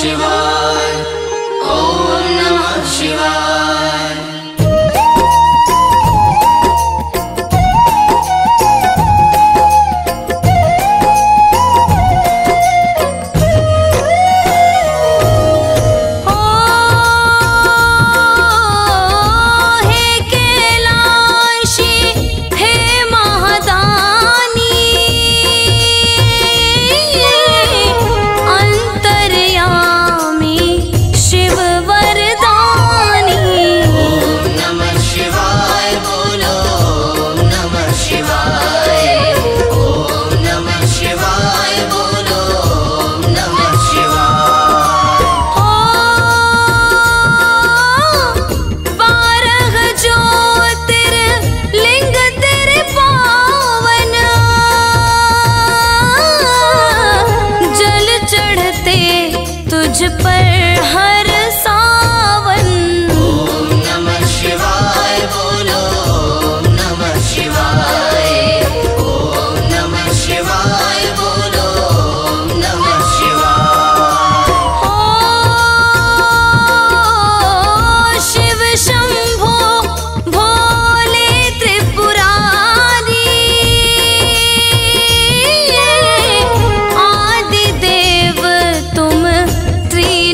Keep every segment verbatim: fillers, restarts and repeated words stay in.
शिवाय, ओम नमः शिवाय।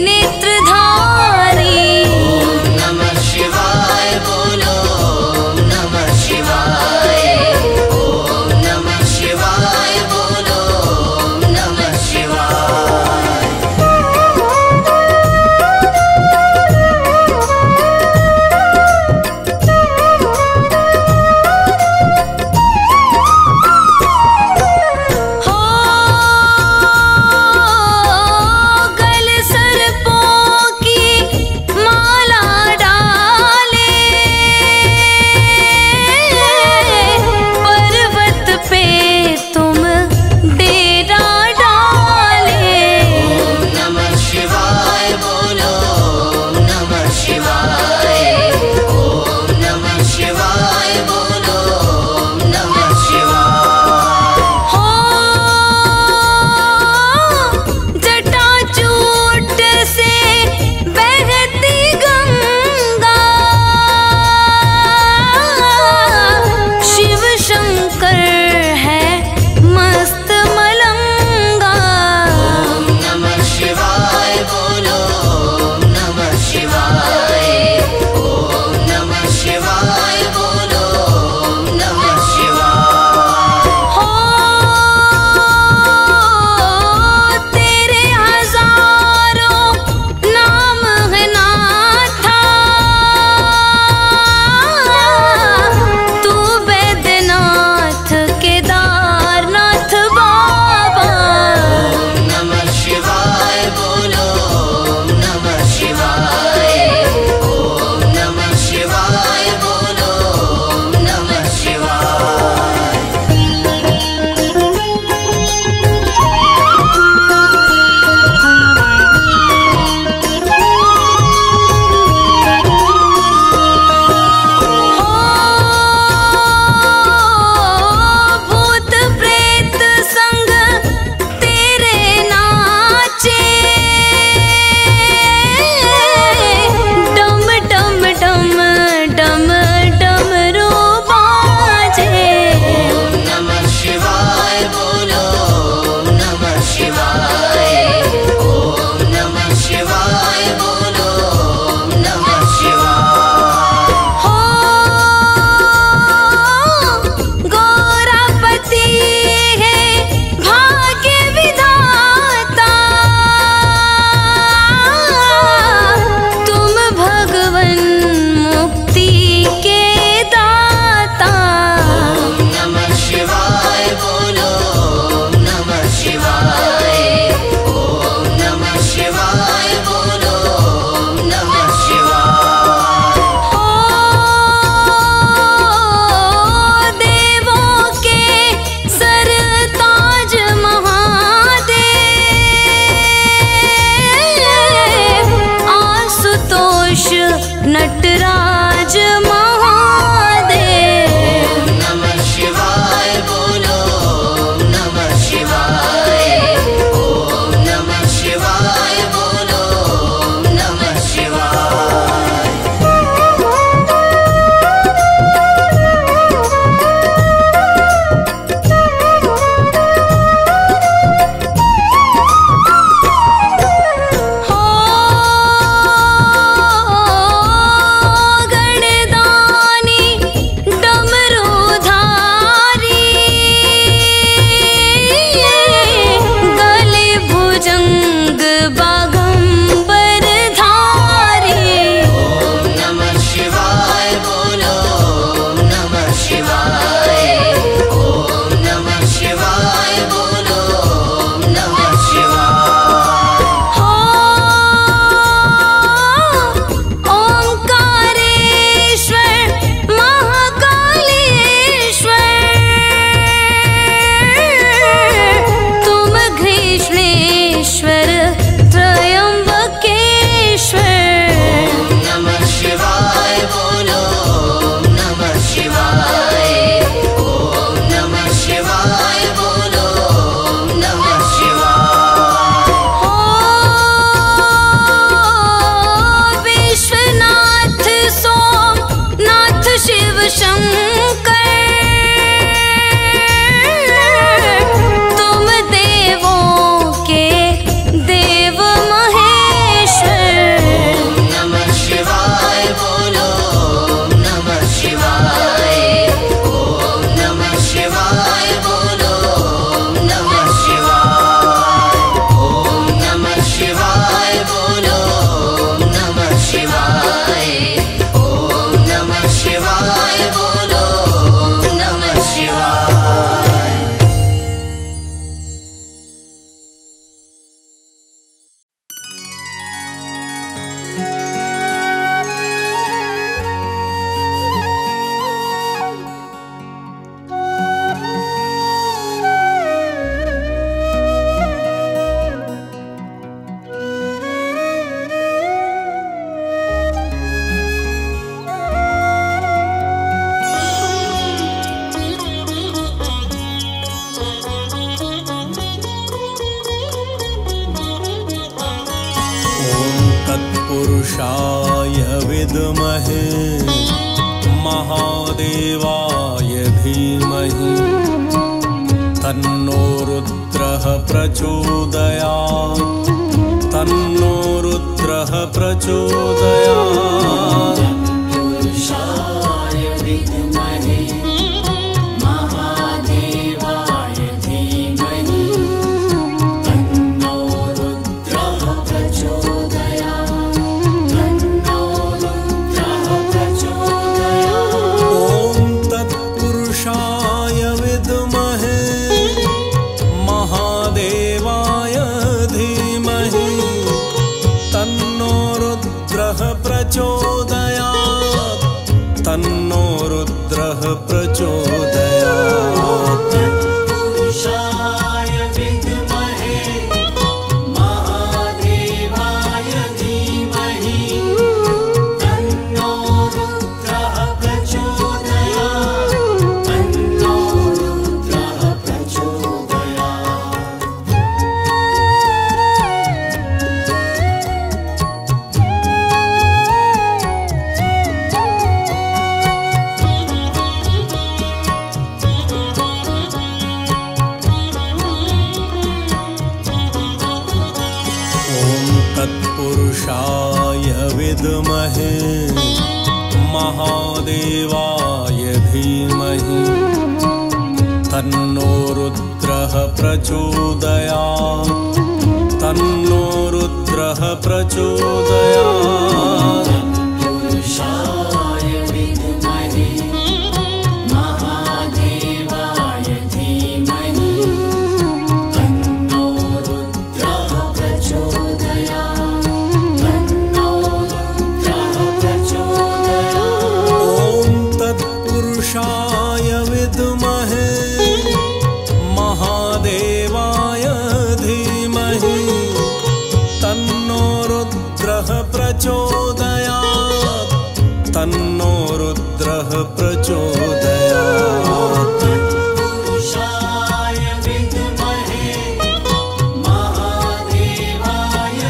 ने पुरुषाय विद्महे महादेवाय धीमहि तन्नो रुद्रः प्रचोदयात् तन्नो रुद्रः प्रचोदयात्। पुरुषाय विद्महे महादेवाय धीमहि तन्नो रुद्रः प्रचोदयात् तन्नो रुद्रः प्रचोदयात्। पुरुषाय विद्महे महादेवाय धीमहि तन्नो रुद्रः प्रचोदयात् तन्नो रुद्रः प्रचोदयात्। तन्नो रुद्रः प्रचोदयात्। पुरुषाय विद्महे महादेवाय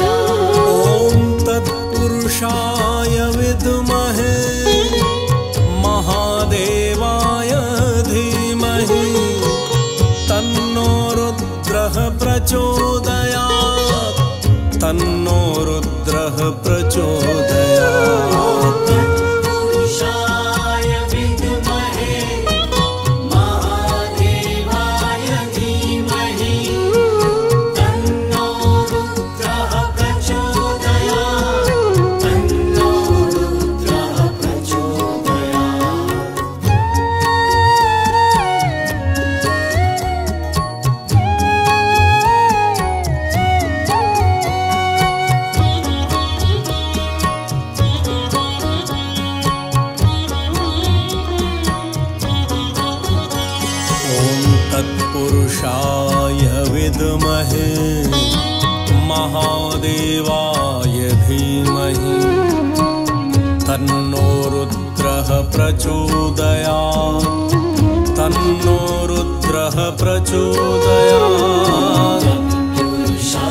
धीमहि तन्नो रुद्रः प्रचोदयात् तन्नो रुद्रः प्रचोदयात्। Joy।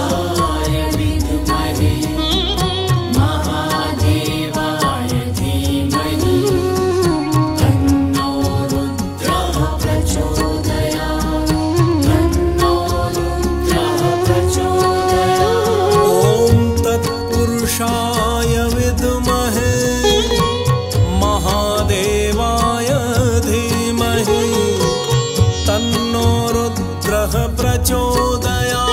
प्रचोदया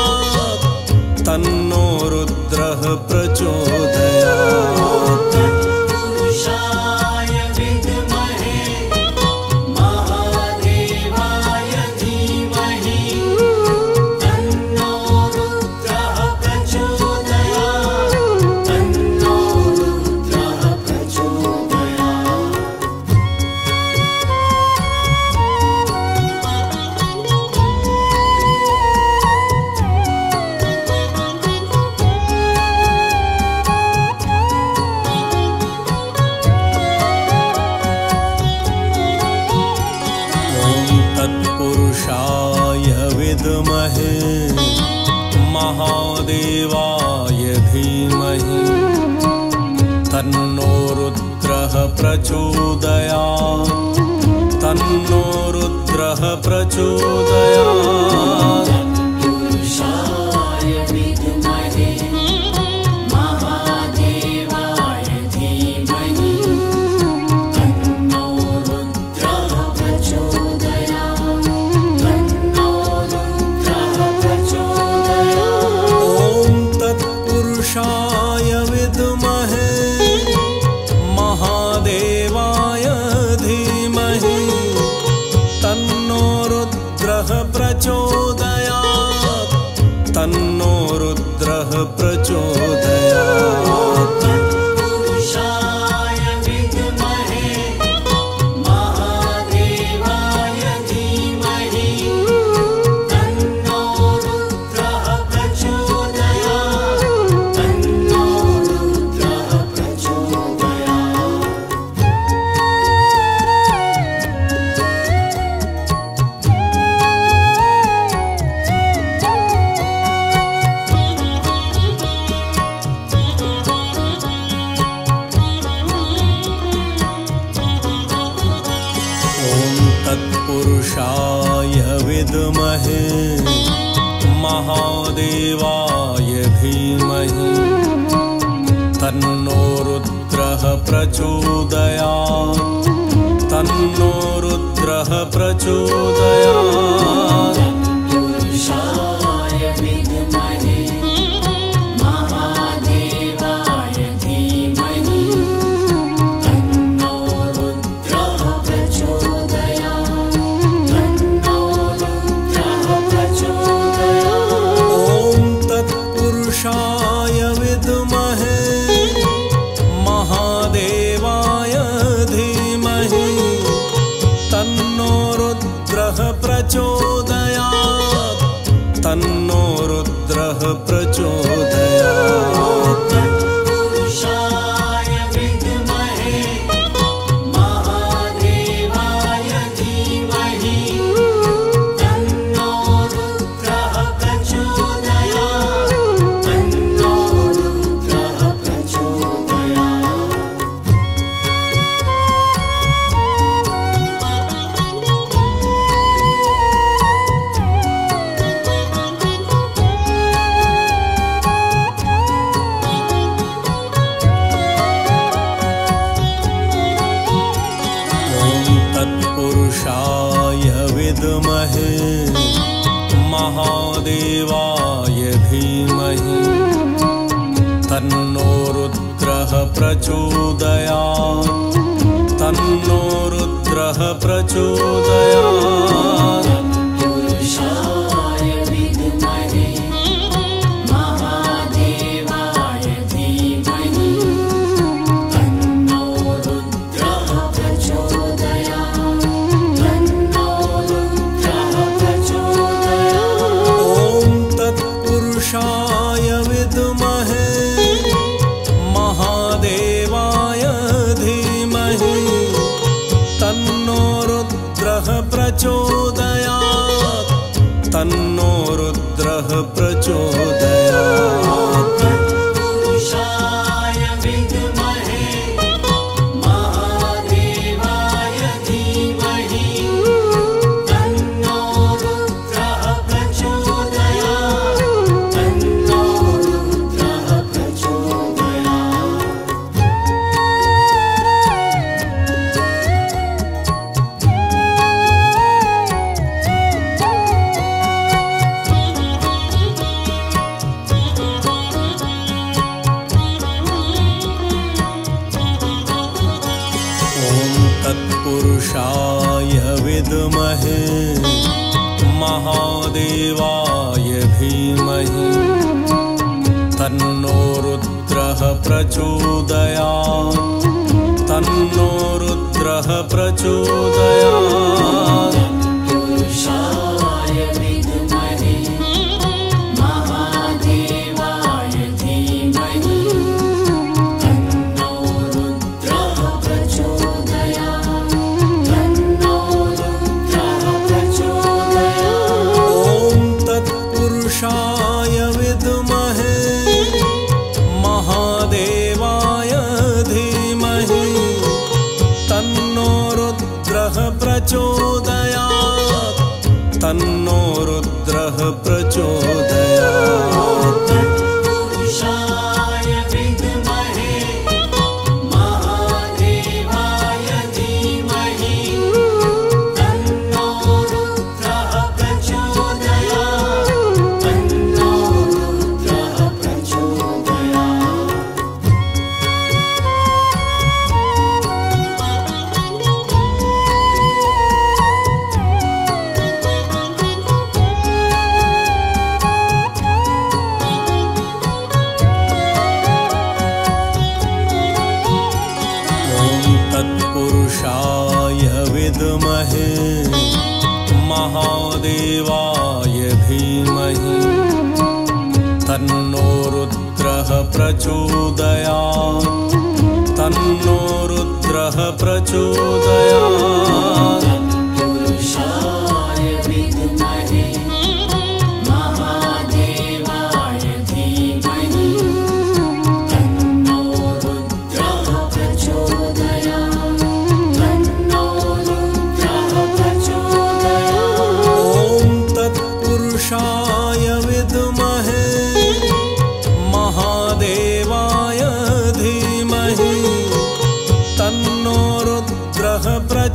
तन्नो रुद्रः प्रचोदया। तत्पुरुषाय विद्महे महादेवाय धीमहि तन्नो रुद्रः प्रचोदयात् तन्नो रुद्रः प्रचोदयात्। तन्नो रुद्रः प्रचोदयात्। तत्पुरुषाय विद्महे महादेवाय धीमहि तन्नो रुद्रः प्रचोदयात् तन्नो रुद्रः प्रचोदयात्। शाय विद्महे महादेवाय धीमहि तन्नो रुद्रः प्रचोदयात् तन्नो रुद्रः प्रचोदयात्। तत्पुरुषाय विद्महे महादेवाय धीमहि तन्नो रुद्रः प्रचोदयात् तन्नो रुद्रः प्रचोदयात्। शाय विद्महे महादेवाय धीमहि तन्नो रुद्रः प्रचोदयात् तन्नो रुद्रः प्रचोदयात्। पद्महे महादेवाय धीमहि तन्नो रुद्रः प्रचोदयात् तन्नो रुद्रः प्रचोदयात्। तन्नो रुद्रः प्रचोदयात्। तत्पुरुषाय विद्महे महादेवाय धीमहि तन्नो रुद्रः प्रचोदयात् तन्नो रुद्रः प्रचोदयात्। तत्पुरुषाय विद्महे महादेवाय धीमहि तन्नो रुद्रः प्रचोदयात् तन्नो रुद्रः प्रचोदयात्।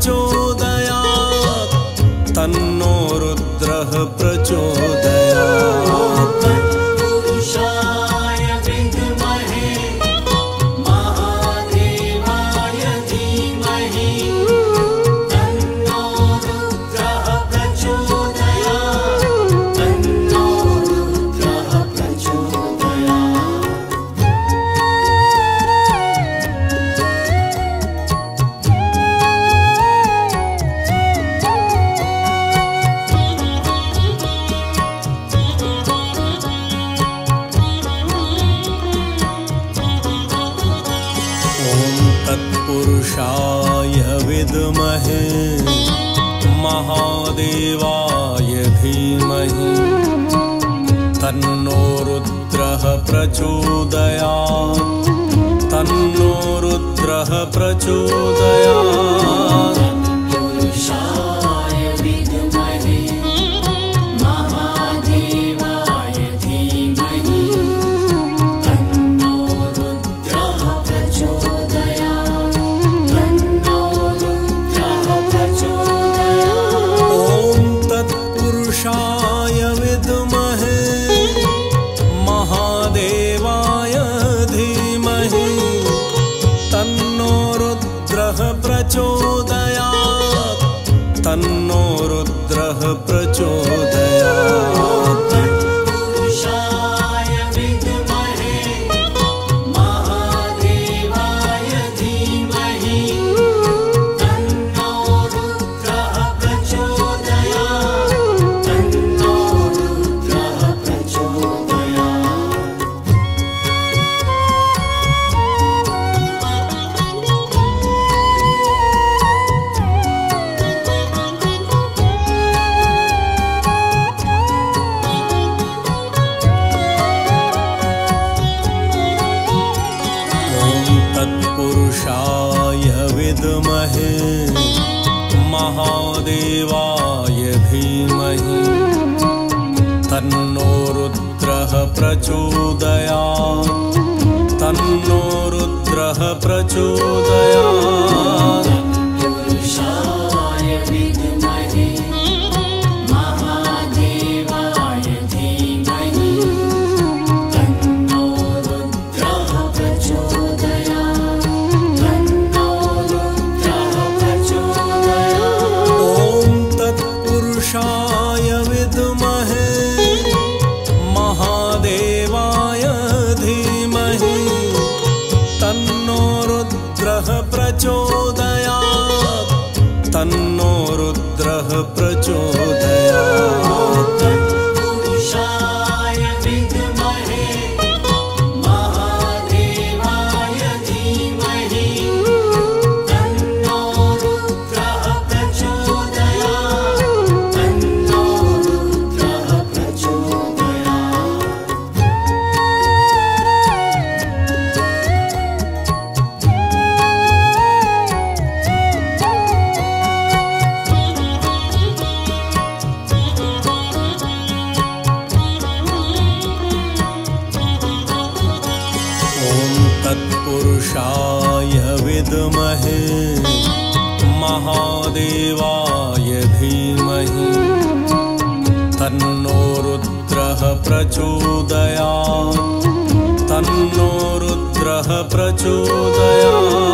तन्नो रुद्रः प्रचोदयात्। तत्पुरुषाय विद्महे महादेवाय धीमहि तन्नो रुद्रः प्रचोदयात् तन्नो रुद्रः प्रचोदयात्। तत्पुरुषाय विद्महे महादेवाय धीमहि तन्नो रुद्रः प्रचोदयात् तन्नो रुद्रः प्रचोदयात्। तन्नो रुद्रः प्रचोदयात्। तत्पुरुषाय विद्महे महादेवाय धीमहि तन्नो रुद्रः प्रचोदयात् तन्नो रुद्रः प्रचोदयात्। तत्पुरुषाय विद्महे महादेवाय धीमहि तन्नो रुद्रः प्रचोदयात् तन्नो रुद्रः प्रचोदयात्। पुरुषाय विद्महे महादेवाय धीमहि तन्नो रुद्रः प्रचोदयात् तन्नो रुद्रः प्रचोदयात्।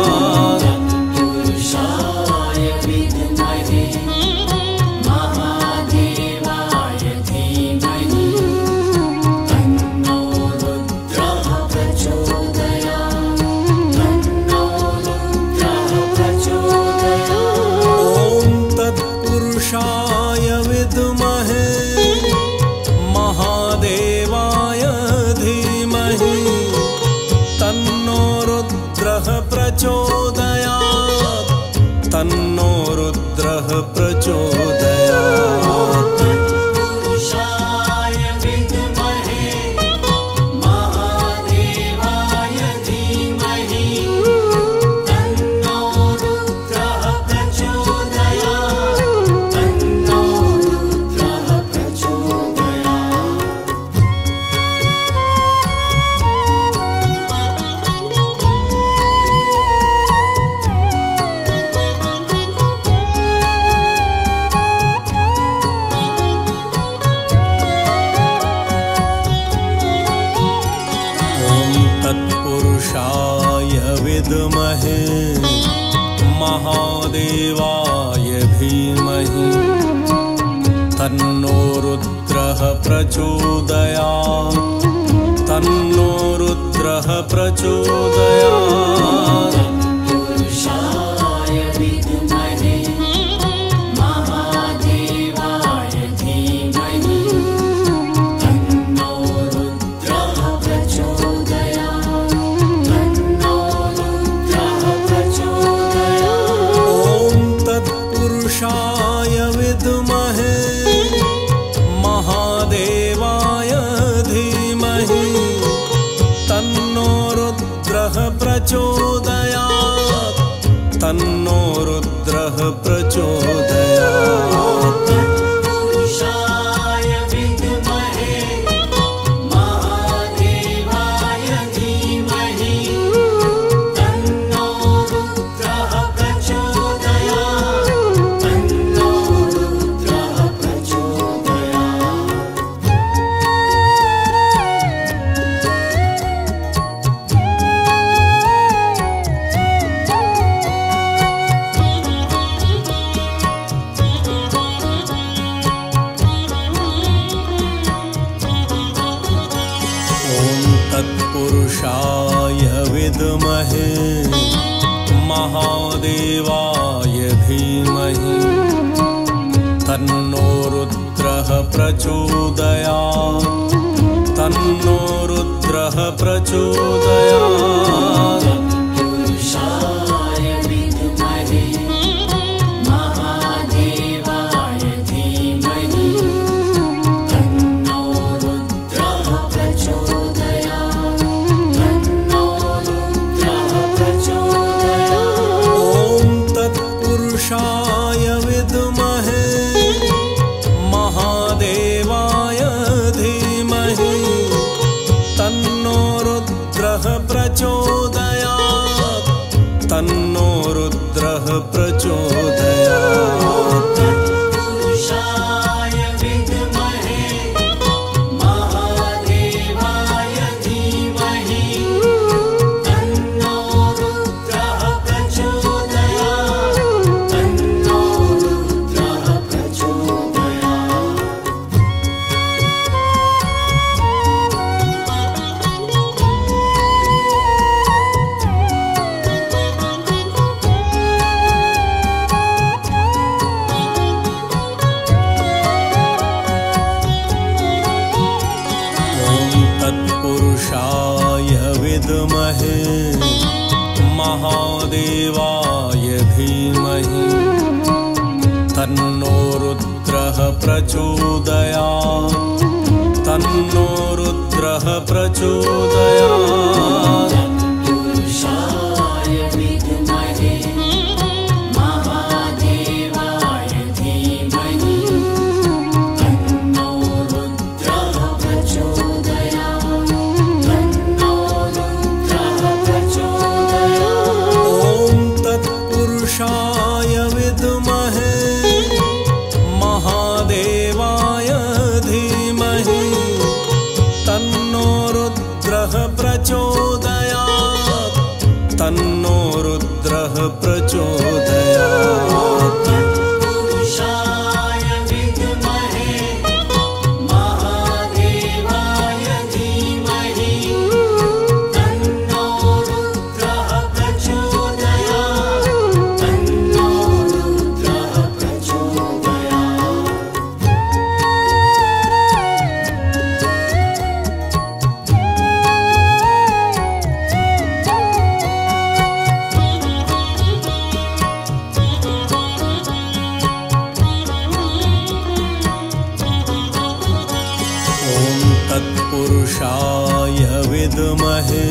ओम तत्पुरुषाय विद्महे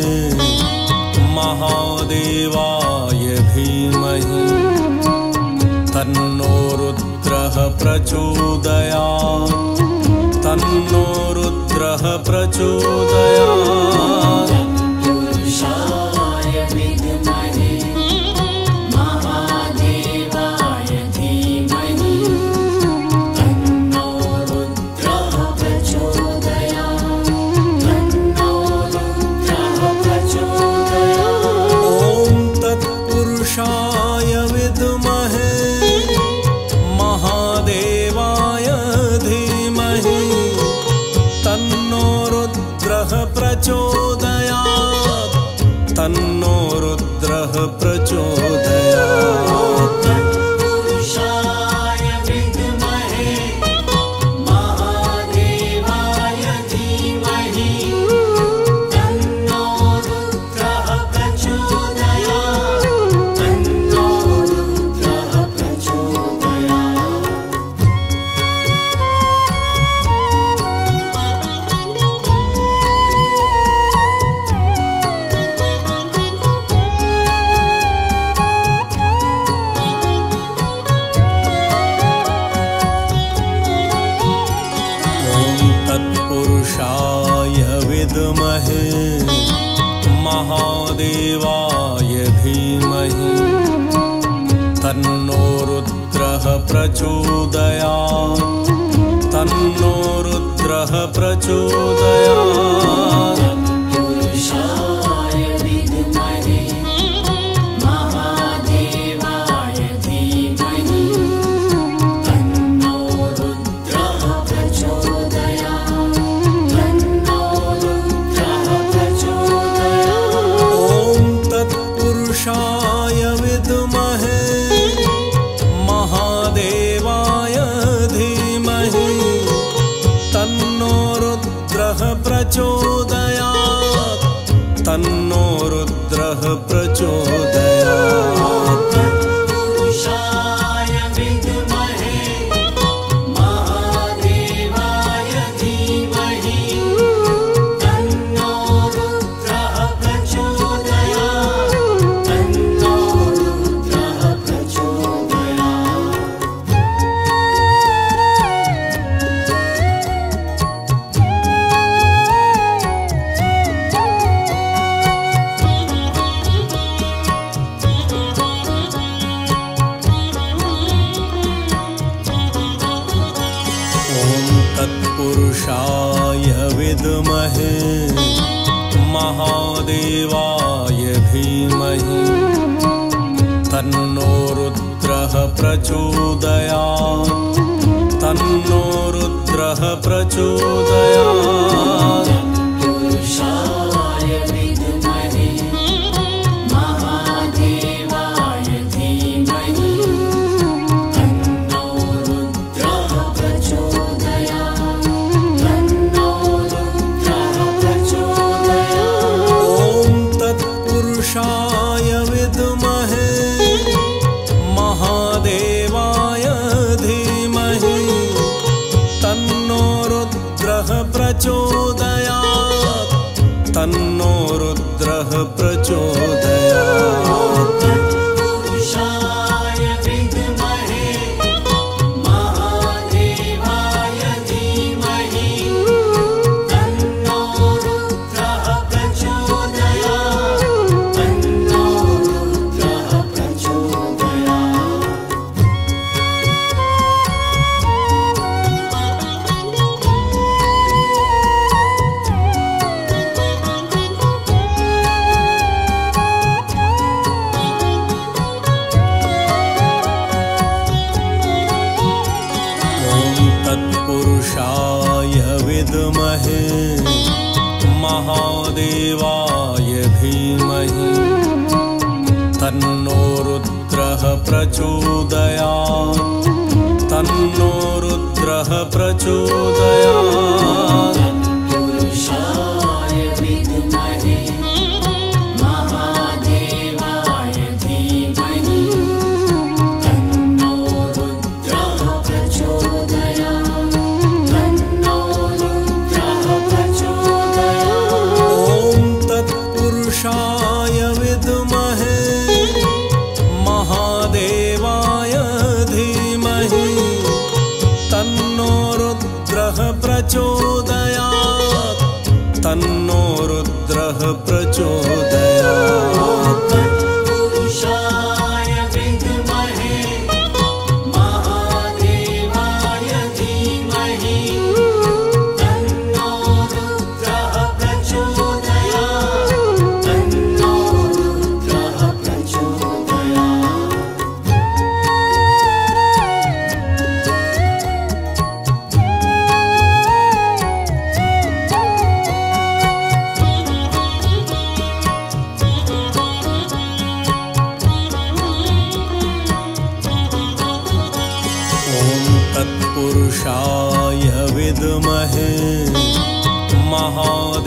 महादेवाय धीमहि तन्नो रुद्रः प्रचोदयात् तन्नो रुद्रः प्रचोदयात्।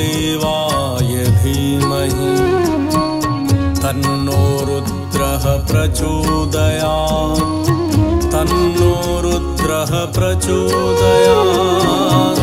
देवाय धीमहि तन्नो रुद्रः प्रचोदयात् तन्नो रुद्रः प्रचोदयात्।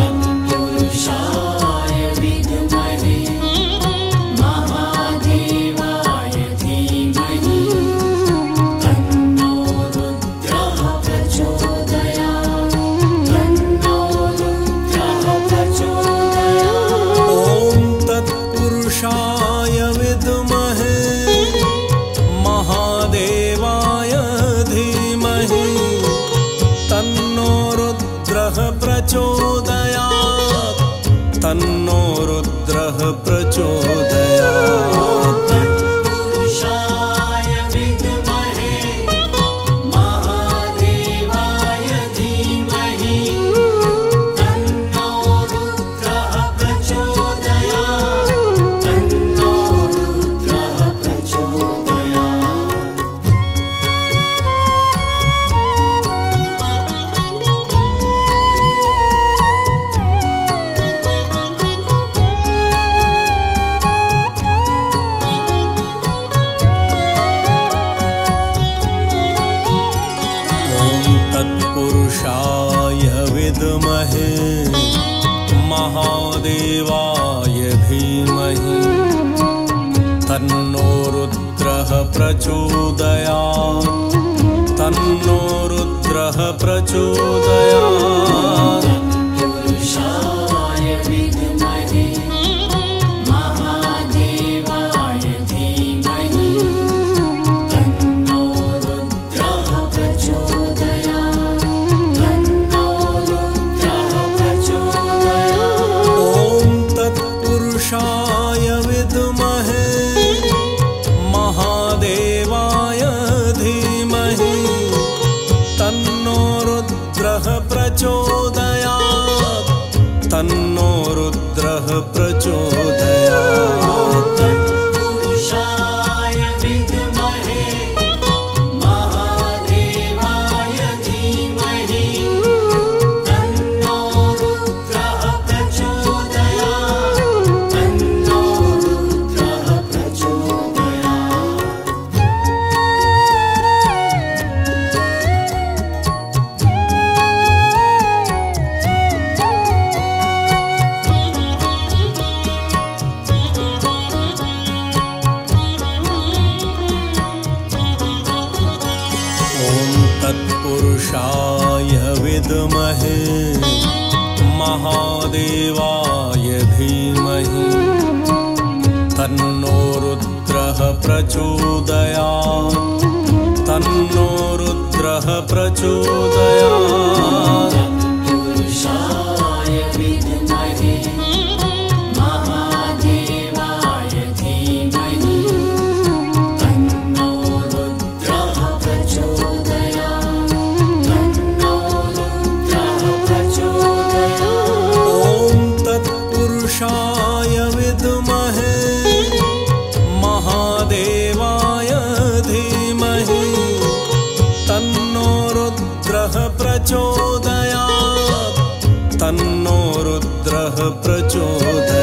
तन्नो रुद्रः प्रचोदयात्।